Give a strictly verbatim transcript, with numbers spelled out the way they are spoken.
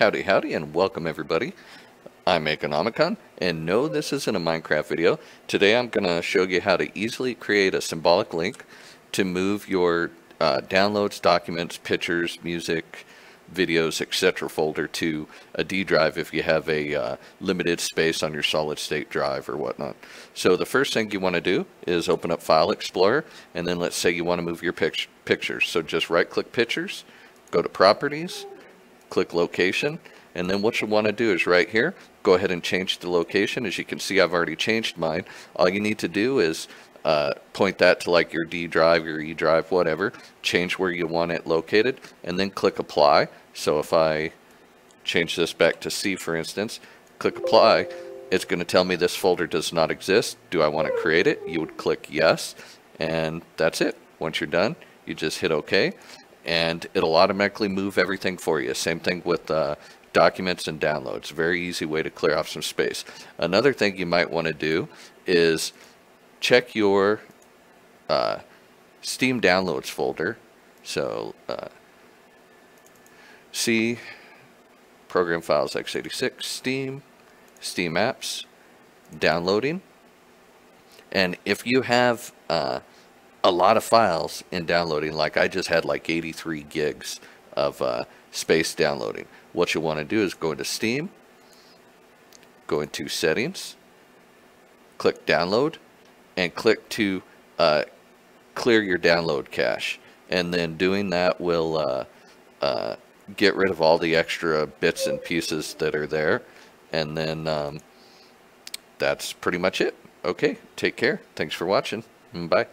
Howdy, howdy, and welcome everybody. I'm Eggonomicon, and no, this isn't a Minecraft video. Today I'm going to show you how to easily create a symbolic link to move your uh, downloads, documents, pictures, music, videos, et cetera folder to a D drive if you have a uh, limited space on your solid state drive or whatnot. So the first thing you want to do is open up File Explorer, and then let's say you want to move your pic pictures. So just right-click Pictures, go to Properties, click Location, and then what you want to do is right here, go ahead and change the location. As you can see, I've already changed mine. All you need to do is uh, point that to like your D drive, your E drive, whatever, change where you want it located, and then click Apply. So if I change this back to C, for instance, click Apply, it's going to tell me this folder does not exist. Do I want to create it? You would click Yes, and that's it. Once you're done, you just hit OK, and it'll automatically move everything for you. Same thing with uh, documents and downloads. Very easy way to clear off some space. Another thing you might want to do is check your uh, Steam downloads folder. So uh, C, program files x eighty-six, Steam, Steam apps, downloading. And if you have uh, a lot of files in downloading, like I just had like eighty-three gigs of uh, space downloading, what you want to do is go into Steam, go into Settings, click Download, and click to uh, clear your download cache. And then doing that will uh, uh, get rid of all the extra bits and pieces that are there. And then um, that's pretty much it. Okay, take care. Thanks for watching. Bye.